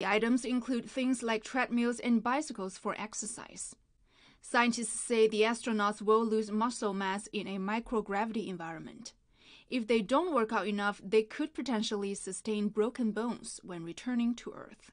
The items include things like treadmills and bicycles for exercise. Scientists say the astronauts will lose muscle mass in a microgravity environment. If they don't work out enough, they could potentially sustain broken bones when returning to Earth.